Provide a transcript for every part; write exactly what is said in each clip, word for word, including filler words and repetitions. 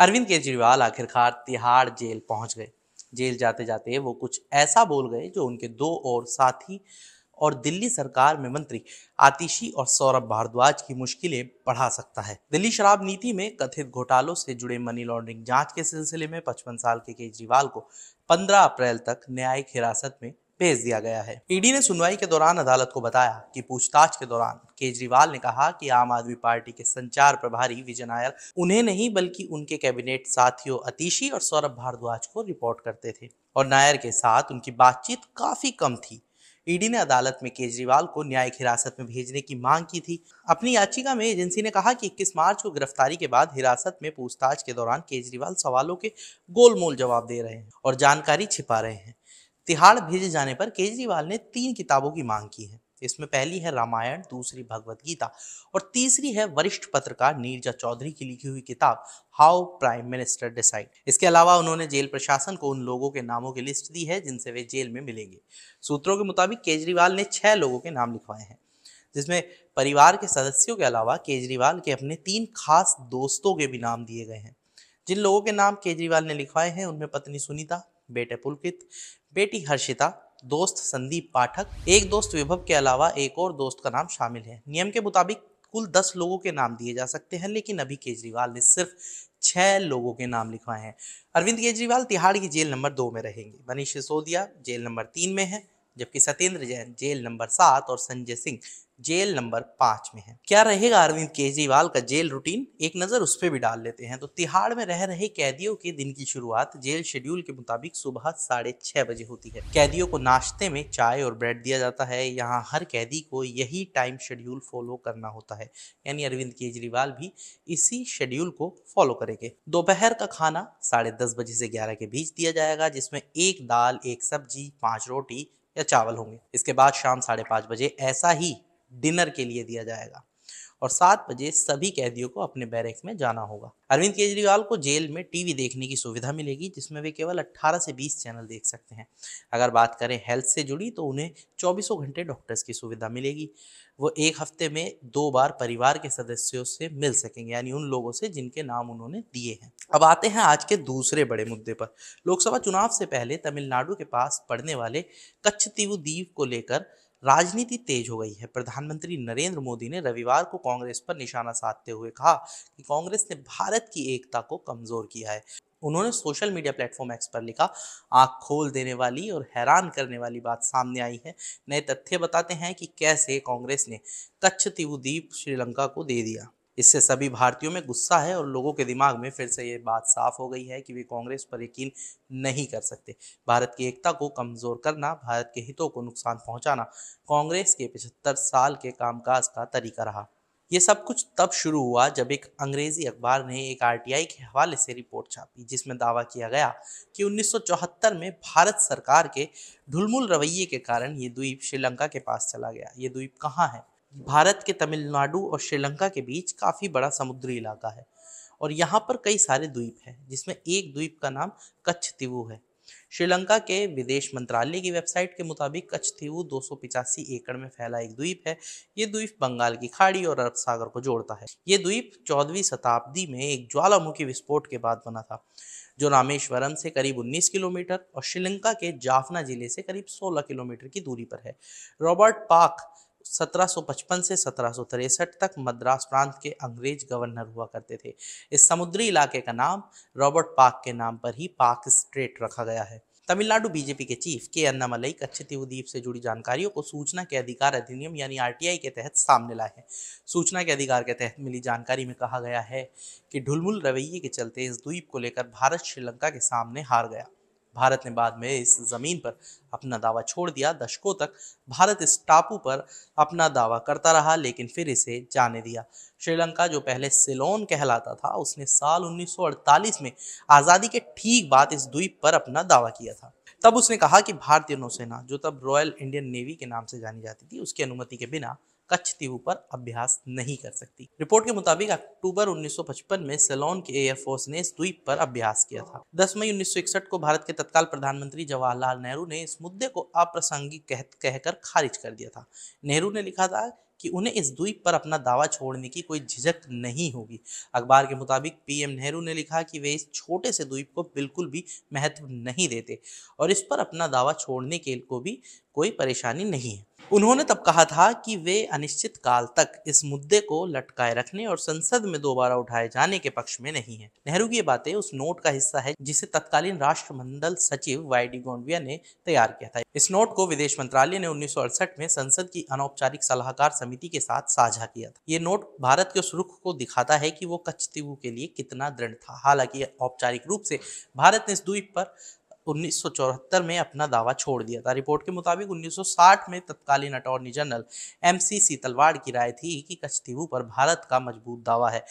अरविंद केजरीवाल आखिरकार तिहाड़ जेल पहुंच गए। जेल जाते जाते वो कुछ ऐसा बोल गए जो उनके दो और साथी और दिल्ली सरकार में मंत्री आतिशी और सौरभ भारद्वाज की मुश्किलें बढ़ा सकता है। दिल्ली शराब नीति में कथित घोटालों से जुड़े मनी लॉन्ड्रिंग जांच के सिलसिले में पचपन साल के केजरीवाल को पंद्रह अप्रैल तक न्यायिक हिरासत में भेज दिया गया है। ईडी ने सुनवाई के दौरान अदालत को बताया कि पूछताछ के दौरान केजरीवाल ने कहा कि आम आदमी पार्टी के संचार प्रभारी विजय नायर उन्हें नहीं बल्कि उनके कैबिनेट साथियों आतिशी और सौरभ भारद्वाज को रिपोर्ट करते थे और नायर के साथ उनकी बातचीत काफी कम थी। ईडी ने अदालत में केजरीवाल को न्यायिक हिरासत में भेजने की मांग की थी। अपनी याचिका में एजेंसी ने कहा कि इक्कीस मार्च को गिरफ्तारी के बाद हिरासत में पूछताछ के दौरान केजरीवाल सवालों के गोलमोल जवाब दे रहे हैं और जानकारी छिपा रहे हैं। तिहाड़ भेजे जाने पर केजरीवाल ने तीन किताबों की मांग की है। इसमें पहली है रामायण, दूसरी भगवत गीता और तीसरी है वरिष्ठ पत्रकार नीरजा चौधरी की लिखी हुई किताब हाउ प्राइम मिनिस्टर डिसाइड। इसके अलावा उन्होंने जेल प्रशासन को उन लोगों के नामों की लिस्ट दी है जिनसे वे जेल में मिलेंगे। सूत्रों के मुताबिक केजरीवाल ने छह लोगों के नाम लिखवाए हैं जिसमें परिवार के सदस्यों के अलावा केजरीवाल के अपने तीन खास दोस्तों के भी नाम दिए गए हैं। जिन लोगों के नाम केजरीवाल ने लिखवाए हैं उनमें पत्नी सुनीता, बेटे पुलपित, बेटी हर्षिता, दोस्त संदीप पाठक, एक दोस्त विभव के अलावा एक और दोस्त का नाम शामिल है। नियम के मुताबिक कुल दस लोगों के नाम दिए जा सकते हैं लेकिन अभी केजरीवाल ने सिर्फ छह लोगों के नाम लिखवाए हैं। अरविंद केजरीवाल तिहाड़ की जेल नंबर दो में रहेंगे, मनीष सिसोदिया जेल नंबर तीन में है जबकि सत्येंद्र जैन जेल नंबर सात और संजय सिंह जेल नंबर पाँच में है। क्या रहेगा अरविंद केजरीवाल का जेल रूटीन, एक नज़र उस पर भी डाल लेते हैं। तो तिहाड़ में रह रहे कैदियों के दिन की शुरुआत जेल शेड्यूल के मुताबिक सुबह साढ़े छः बजे होती है। कैदियों को नाश्ते में चाय और ब्रेड दिया जाता है। यहाँ हर कैदी को यही टाइम शेड्यूल फॉलो करना होता है, यानी अरविंद केजरीवाल भी इसी शेड्यूल को फॉलो करेंगे। दोपहर का खाना साढ़े दस बजे से ग्यारह के बीच दिया जाएगा जिसमें एक दाल, एक सब्जी, पाँच रोटी या चावल होंगे। इसके बाद शाम साढ़े पाँच बजे ऐसा ही डिनर के लिए दिया जाएगा और सात बजे सभी कैदियों को अपने बैरक में जाना होगा। अरविंद केजरीवाल को जेल में टीवी देखने की सुविधा मिलेगी जिसमें वे केवल अठारह से बीस चैनल देख सकते हैं। अगर बात करें हेल्थ से जुड़ी तो उन्हें चौबीसों घंटे डॉक्टर्स की सुविधा मिलेगी। वो एक हफ्ते में दो बार परिवार के सदस्यों से मिल सकेंगे, यानी उन लोगों से जिनके नाम उन्होंने दिए हैं। अब आते हैं आज के दूसरे बड़े मुद्दे पर। लोकसभा चुनाव से पहले तमिलनाडु के पास पड़ने वाले कच्छतीवु द्वीप को लेकर राजनीति तेज हो गई है। प्रधानमंत्री नरेंद्र मोदी ने रविवार को कांग्रेस पर निशाना साधते हुए कहा कि कांग्रेस ने भारत की एकता को कमजोर किया है। उन्होंने सोशल मीडिया प्लेटफॉर्म एक्स पर लिखा, आंख खोल देने वाली और हैरान करने वाली बात सामने आई है। नए तथ्य बताते हैं कि कैसे कांग्रेस ने कच्छतीवु द्वीप श्रीलंका को दे दिया। इससे सभी भारतीयों में गुस्सा है और लोगों के दिमाग में फिर से ये बात साफ हो गई है कि वे कांग्रेस पर यकीन नहीं कर सकते। भारत की एकता को कमज़ोर करना, भारत के हितों को नुकसान पहुंचाना कांग्रेस के पचहत्तर साल के कामकाज का तरीका रहा। ये सब कुछ तब शुरू हुआ जब एक अंग्रेज़ी अखबार ने एक आरटीआई के हवाले से रिपोर्ट छापी जिसमें दावा किया गया कि उन्नीस सौ चौहत्तर में भारत सरकार के ढुलमुल रवैये के कारण ये द्वीप श्रीलंका के पास चला गया। ये द्वीप कहाँ है? भारत के तमिलनाडु और श्रीलंका के बीच काफ़ी बड़ा समुद्री इलाका है और यहाँ पर कई सारे द्वीप हैं जिसमें एक द्वीप का नाम कच्छतीवु है। श्रीलंका के विदेश मंत्रालय की वेबसाइट के मुताबिक कच्छतीवु दो सौ पिचासी एकड़ में फैला एक द्वीप है। ये द्वीप बंगाल की खाड़ी और अरब सागर को जोड़ता है। ये द्वीप चौदहवीं शताब्दी में एक ज्वालामुखी विस्फोट के बाद बना था जो रामेश्वरम से करीब उन्नीस किलोमीटर और श्रीलंका के जाफना जिले से करीब सोलह किलोमीटर की दूरी पर है। रॉबर्ट पार्क सत्रह सौ पचपन से सत्रह सौ तिरसठ तक मद्रास प्रांत के अंग्रेज गवर्नर हुआ करते थे। इस समुद्री इलाके का नाम रॉबर्ट पार्क के नाम पर ही पाक स्ट्रेट रखा गया है। तमिलनाडु बीजेपी के चीफ के अन्ना मलाई कच्छतीवु द्वीप से जुड़ी जानकारियों को सूचना के अधिकार अधिनियम यानी आरटीआई के तहत सामने लाए हैं। सूचना के अधिकार के तहत मिली जानकारी में कहा गया है कि ढुलमुल रवैये के चलते इस द्वीप को लेकर भारत श्रीलंका के सामने हार गया। भारत ने बाद में इस ज़मीन पर अपना दावा छोड़ दिया। दशकों तक भारत इस टापू पर अपना दावा करता रहा लेकिन फिर इसे जाने दिया। श्रीलंका जो पहले सिलोन कहलाता था उसने साल उन्नीस सौ अड़तालीस में आज़ादी के ठीक बाद इस द्वीप पर अपना दावा किया था। तब उसने कहा कि भारतीय नौसेना, जो तब रॉयल इंडियन नेवी के नाम से जानी जाती थी, उसकी अनुमति के बिना कच्छतीवु पर अभ्यास नहीं कर सकती। रिपोर्ट के मुताबिक अक्टूबर उन्नीस सौ पचपन में सेलोन के एयरफोर्स ने इस द्वीप पर अभ्यास किया था। दस मई उन्नीस सौ इकसठ को भारत के तत्काल प्रधानमंत्री जवाहरलाल नेहरू ने इस मुद्दे को अप्रासंगिक कहकर खारिज कर दिया था। नेहरू ने लिखा था कि उन्हें इस द्वीप पर अपना दावा छोड़ने की कोई झिझक नहीं होगी। अखबार के मुताबिक पीएम नेहरू ने लिखा कि वे इस छोटे से द्वीप को बिल्कुल भी महत्व नहीं देते और इस पर अपना दावा छोड़ने के को भी कोई परेशानी नहीं है। उन्होंने तब कहा था कि वे अनिश्चित काल तक इस मुद्दे को लटकाए रखने और संसद में दोबारा उठाए जाने के पक्ष में नहीं है। नेहरू की ये बातें उस नोट का हिस्सा है जिसे तत्कालीन राष्ट्रमंडल सचिव वाई डी गोंडविया ने तैयार किया था। इस नोट को विदेश मंत्रालय ने उन्नीस सौ अड़सठ में संसद की अनौपचारिक सलाहकार समिति के साथ साझा किया था। ये नोट भारत के उस रुख को दिखाता है कि वो कच्छतीवु के लिए कितना दृढ़ था। हालांकि औपचारिक रूप से भारत ने इस द्वीप पर उन्नीस सौ चौहत्तर में अपना दावा छोड़ दिया था। रिपोर्ट के मुताबिक उन्नीस सौ साठ में तत्कालीन attorney general M C Setalvad की राय थी कि कच्छतीवु पर भारत का मजबूत दावा है।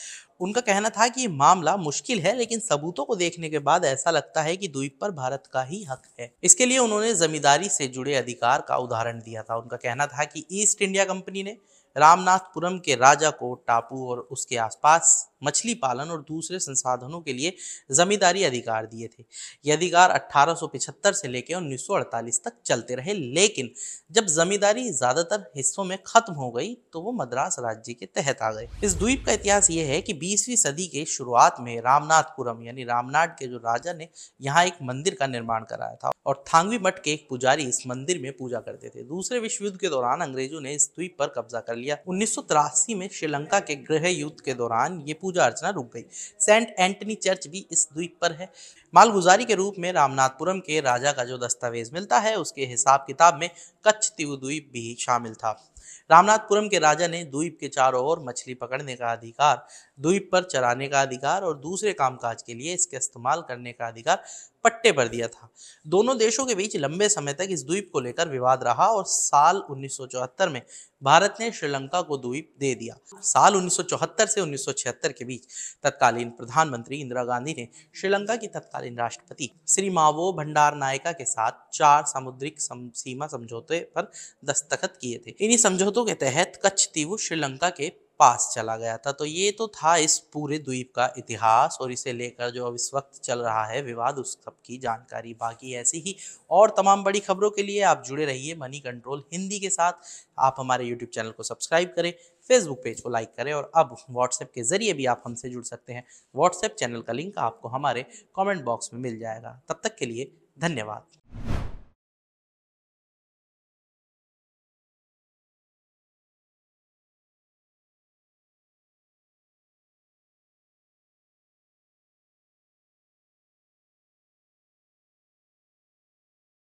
उनका कहना था कि मामला मुश्किल है, लेकिन सबूतों को देखने के बाद ऐसा लगता है कि द्वीप पर भारत का ही हक है। इसके लिए उन्होंने जमींदारी से जुड़े अधिकार का उदाहरण दिया था। उनका कहना था कि ईस्ट इंडिया कंपनी ने रामनाथपुरम के राजा को टापू और उसके आसपास मछली पालन और दूसरे संसाधनों के लिए जमींदारी अधिकार दिए थे। ये अधिकार अठारह सौ पचहत्तर से लेकर उन्नीस सौ अड़तालीस तक चलते रहे, लेकिन जब जमींदारी ज्यादातर हिस्सों में खत्म हो गई तो वो मद्रास राज्य के तहत आ गए। इस द्वीप का इतिहास ये है कि बीसवीं सदी के शुरुआत में रामनाथपुरम यानी रामनाथ के जो राजा ने यहाँ एक मंदिर का निर्माण कराया था और थांगवी मठ के एक पुजारी इस मंदिर में पूजा करते थे। दूसरे विश्व युद्ध के दौरान अंग्रेजों ने इस द्वीप पर कब्जा कर लिया। उन्नीस सौ तिरासी में श्रीलंका के गृह युद्ध के दौरान ये पूजा अर्चना रुक गई। सेंट एंटनी चर्च भी इस द्वीप पर है। मालगुजारी के रूप में रामनाथपुरम के राजा का जो दस्तावेज मिलता है उसके हिसाब किताब में कच्छतीवु द्वीप भी शामिल था। रामनाथपुरम के राजा ने द्वीप के चारों ओर मछली पकड़ने का अधिकार, द्वीप पर चराने का अधिकार और दूसरे कामकाज के लिए इसके इस्तेमाल करने का अधिकार पट्टे पर दिया था। दोनों देशों के बीच लंबे समय तक इस द्वीप को लेकर विवाद रहा और साल उन्नीस सौ चौहत्तर में भारत ने श्रीलंका को द्वीप दे दिया। साल उन्नीस सौ चौहत्तर से उन्नीस सौ छिहत्तर के बीच तत्कालीन प्रधानमंत्री इंदिरा गांधी ने श्रीलंका की तत्कालीन राष्ट्रपति श्रीमावो भंडार नायका के साथ चार सामुद्रिक सीमा समझौते पर दस्तखत किए थे। इन्हीं समझौतों के तहत कच्छतीवु श्रीलंका के पास चला गया था। तो ये तो था इस पूरे द्वीप का इतिहास और इसे लेकर जो अब इस वक्त चल रहा है विवाद, उस सब की जानकारी। बाकी ऐसी ही और तमाम बड़ी खबरों के लिए आप जुड़े रहिए मनी कंट्रोल हिंदी के साथ। आप हमारे यूट्यूब चैनल को सब्सक्राइब करें, फेसबुक पेज को लाइक करें और अब व्हाट्सएप के जरिए भी आप हमसे जुड़ सकते हैं। व्हाट्सएप चैनल का लिंक आपको हमारे कॉमेंट बॉक्स में मिल जाएगा। तब तक के लिए धन्यवाद।